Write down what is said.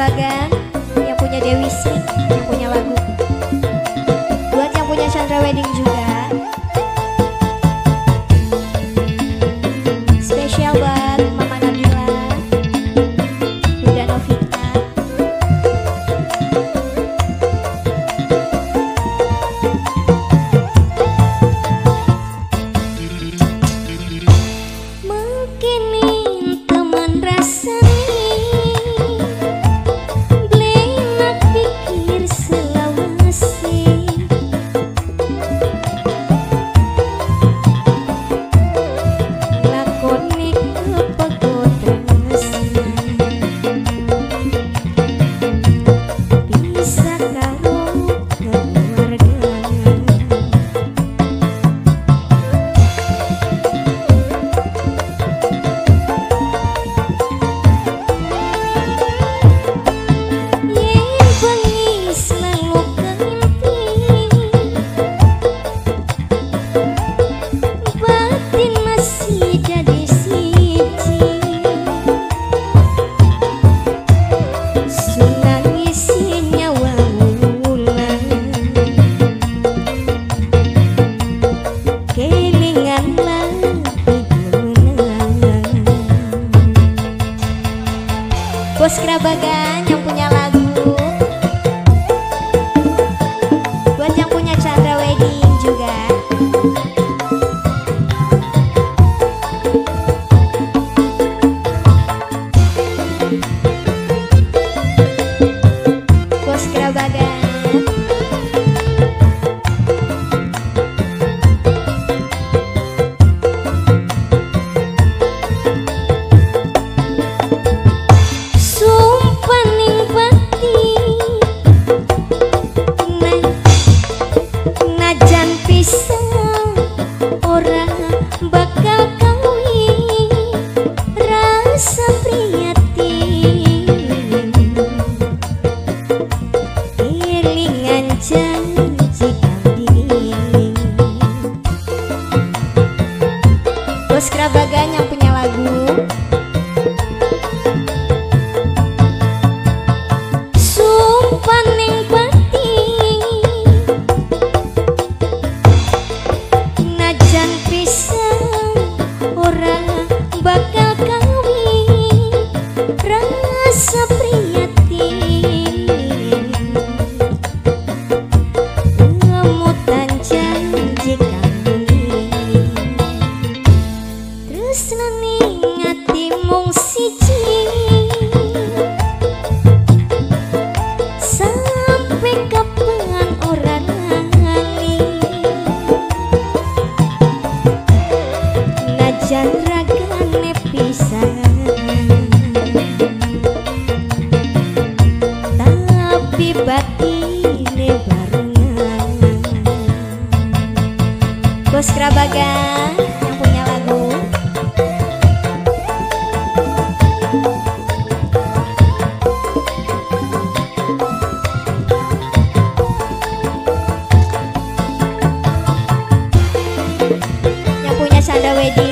Bagan, yang punya Dewi Sri, yang punya lagu. Buat yang punya Chandra Wedding juga. Spesial buat Mama Nabila, Bunda Novita. Mungkin nih teman rasa Bos Kerabagan yang punya lagu. Buat yang punya Chandra Wedding juga. Bos Kerabagan. Bos Kerabagan yang punya lagu. Sumpah ning pati najan pisang orang bakal kawin rasa priyati ngemutan janji seneng ngati mung siji sampai kapan orang ngani najan ragane pisan tapi batine barengan. Bos Kerabagan yang punya lagu. Chandra Wedding.